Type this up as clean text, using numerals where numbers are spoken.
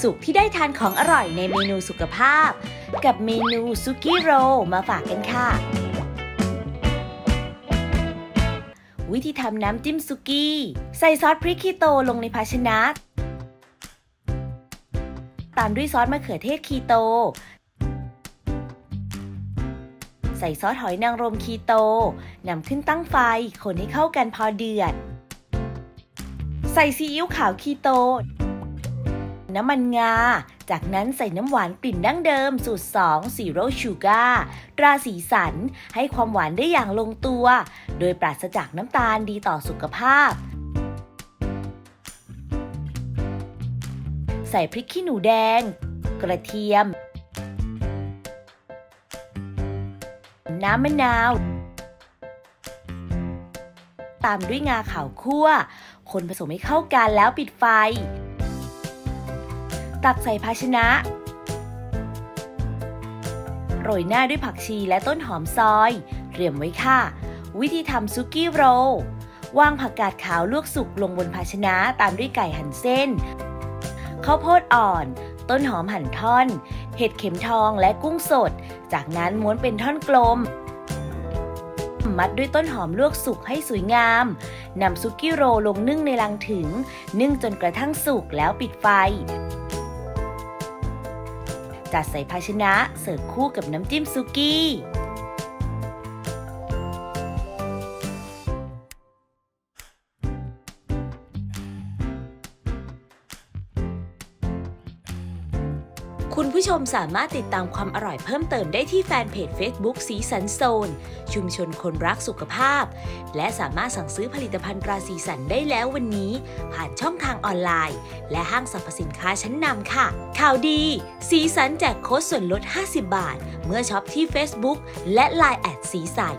สุขที่ได้ทานของอร่อยในเมนูสุขภาพกับเมนูซุกี้โรลมาฝากกันค่ะวิธีทำน้ำจิ้มซุกี้ใส่ซอสพริกคีโตลงในภาชนะตามด้วยซอสมะเขือเทศคีโตใส่ซอสหอยนางรมคีโตนำขึ้นตั้งไฟคนให้เข้ากันพอเดือดใส่ซีอิ๊วขาวคีโตน้ำมันงาจากนั้นใส่น้ำหวานกลิ่นดั้งเดิมสูตร2ซีโร่ชูการ์ตราสีสันให้ความหวานได้อย่างลงตัวโดยปราศจากน้ำตาลดีต่อสุขภาพใส่พริกขี้หนูแดงกระเทียมน้ำมะนาวตามด้วยงาขาวคั่วคนผสมให้เข้ากันแล้วปิดไฟตักใส่ภาชนะโรยหน้าด้วยผักชีและต้นหอมซอยเตรียมไว้ค่ะวิธีทำซุกี้โรลวางผักกาดขาวลวกสุกลงบนภาชนะตามด้วยไก่หั่นเส้นข้าวโพดอ่อนต้นหอมหั่นท่อนเห็ดเข็มทองและกุ้งสดจากนั้นม้วนเป็นท่อนกลมมัดด้วยต้นหอมลวกสุกให้สวยงามนำซุกี้โรลลงนึ่งในลังถึงนึ่งจนกระทั่งสุกแล้วปิดไฟจัดใส่ภาชนะเสิร์ฟคู่กับน้ำจิ้มซุกี้คุณผู้ชมสามารถติดตามความอร่อยเพิ่มเติมได้ที่แฟนเพจ Facebook สีสันโซนชุมชนคนรักสุขภาพและสามารถสั่งซื้อผลิตภัณฑ์ตราสีสันได้แล้ววันนี้ผ่านช่องทางออนไลน์และห้างสรรพสินค้าชั้นนำค่ะข่าวดีสีสันแจกโค้ดส่วนลด 50 บาทเมื่อช็อปที่ Facebook และ Line@ สีสัน